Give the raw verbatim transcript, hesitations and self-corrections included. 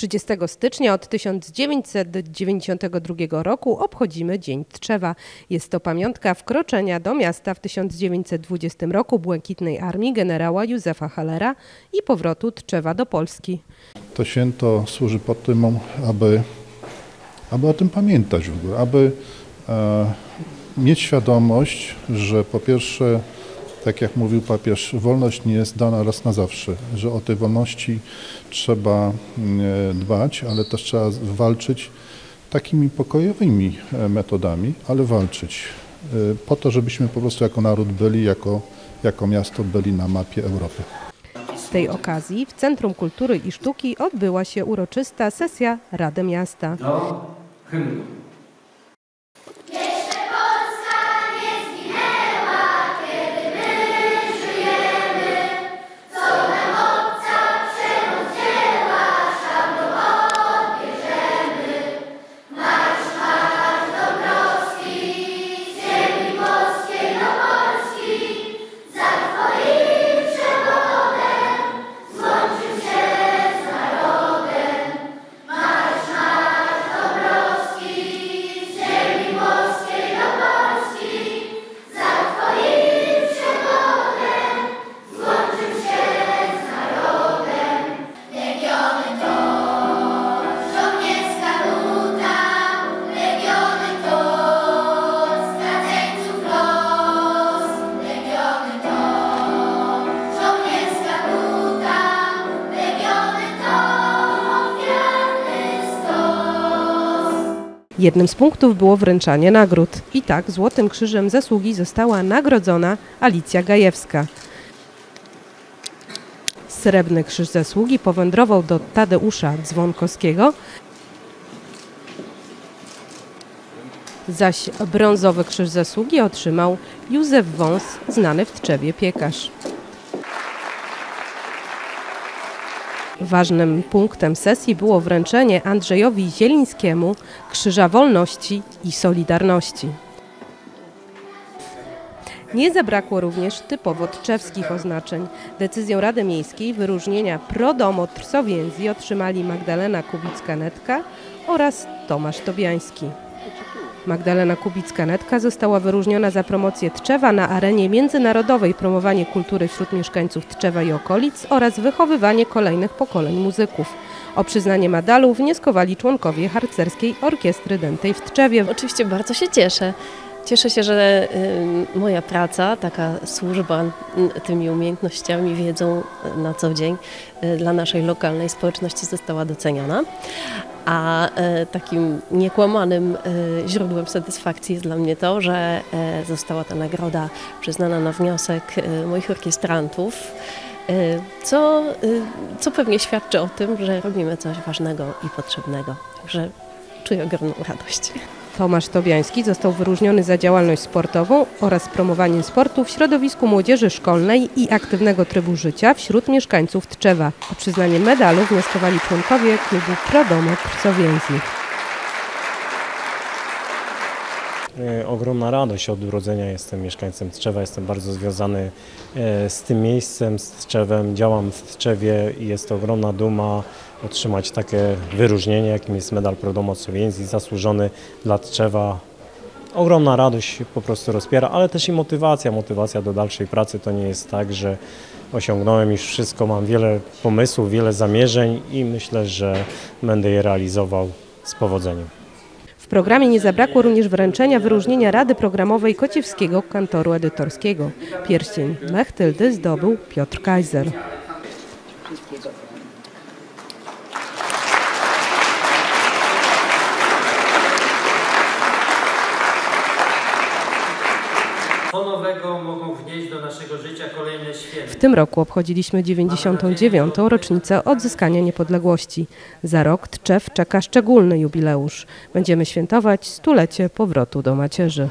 trzydziestego stycznia od tysiąc dziewięćset dziewięćdziesiątego drugiego roku obchodzimy Dzień Tczewa. Jest to pamiątka wkroczenia do miasta w tysiąc dziewięćset dwudziestym roku Błękitnej Armii generała Józefa Hallera i powrotu Tczewa do Polski. To święto służy pod tym, aby, aby o tym pamiętać w ogóle, aby e, mieć świadomość, że po pierwsze, tak jak mówił papież, wolność nie jest dana raz na zawsze, że o tej wolności trzeba dbać, ale też trzeba walczyć takimi pokojowymi metodami, ale walczyć po to, żebyśmy po prostu jako naród byli, jako, jako miasto byli na mapie Europy. Z tej okazji w Centrum Kultury i Sztuki odbyła się uroczysta sesja Rady Miasta. Do hymnu. Jednym z punktów było wręczanie nagród. I tak Złotym Krzyżem Zasługi została nagrodzona Alicja Gajewska. Srebrny Krzyż Zasługi powędrował do Tadeusza Dzwonkowskiego, zaś brązowy Krzyż Zasługi otrzymał Józef Wąs, znany w Tczewie piekarz. Ważnym punktem sesji było wręczenie Andrzejowi Zielińskiemu Krzyża Wolności i Solidarności. Nie zabrakło również typowo tczewskich oznaczeń. Decyzją Rady Miejskiej wyróżnienia Pro Domo Trsoviensi otrzymali Magdalena Kubicka-Netka oraz Tomasz Tobiański. Magdalena Kubicka-Netka została wyróżniona za promocję Tczewa na arenie międzynarodowej, promowanie kultury wśród mieszkańców Tczewa i okolic oraz wychowywanie kolejnych pokoleń muzyków. O przyznanie medalu wnioskowali członkowie harcerskiej orkiestry dętej w Tczewie. Oczywiście bardzo się cieszę. Cieszę się, że moja praca, taka służba tymi umiejętnościami, wiedzą na co dzień dla naszej lokalnej społeczności została doceniona. A takim niekłamanym źródłem satysfakcji jest dla mnie to, że została ta nagroda przyznana na wniosek moich orkiestrantów, co, co pewnie świadczy o tym, że robimy coś ważnego i potrzebnego. Także czuję ogromną radość. Tomasz Tobiański został wyróżniony za działalność sportową oraz promowanie sportu w środowisku młodzieży szkolnej i aktywnego trybu życia wśród mieszkańców Tczewa. O przyznanie medalu wnioskowali członkowie klubu Pro Domo Trsoviensi. Ogromna radość od urodzenia. Jestem mieszkańcem Tczewa, jestem bardzo związany z tym miejscem, z Tczewem, działam w Tczewie i jest to ogromna duma otrzymać takie wyróżnienie, jakim jest medal Pro Domo Trsoviensi, zasłużony dla Tczewa. Ogromna radość po prostu rozpiera, ale też i motywacja, motywacja do dalszej pracy. To nie jest tak, że osiągnąłem już wszystko, mam wiele pomysłów, wiele zamierzeń i myślę, że będę je realizował z powodzeniem. W programie nie zabrakło również wręczenia wyróżnienia Rady Programowej Kocievskiego Kantoru Edytorskiego. Pierścień Mechtyldy zdobył Piotr Kajzer. Co nowego mogą wnieść do naszego życia kolejne święta. W tym roku obchodziliśmy dziewięćdziesiątą dziewiątą rocznicę odzyskania niepodległości. Za rok Tczew czeka szczególny jubileusz. Będziemy świętować stulecie powrotu do macierzy.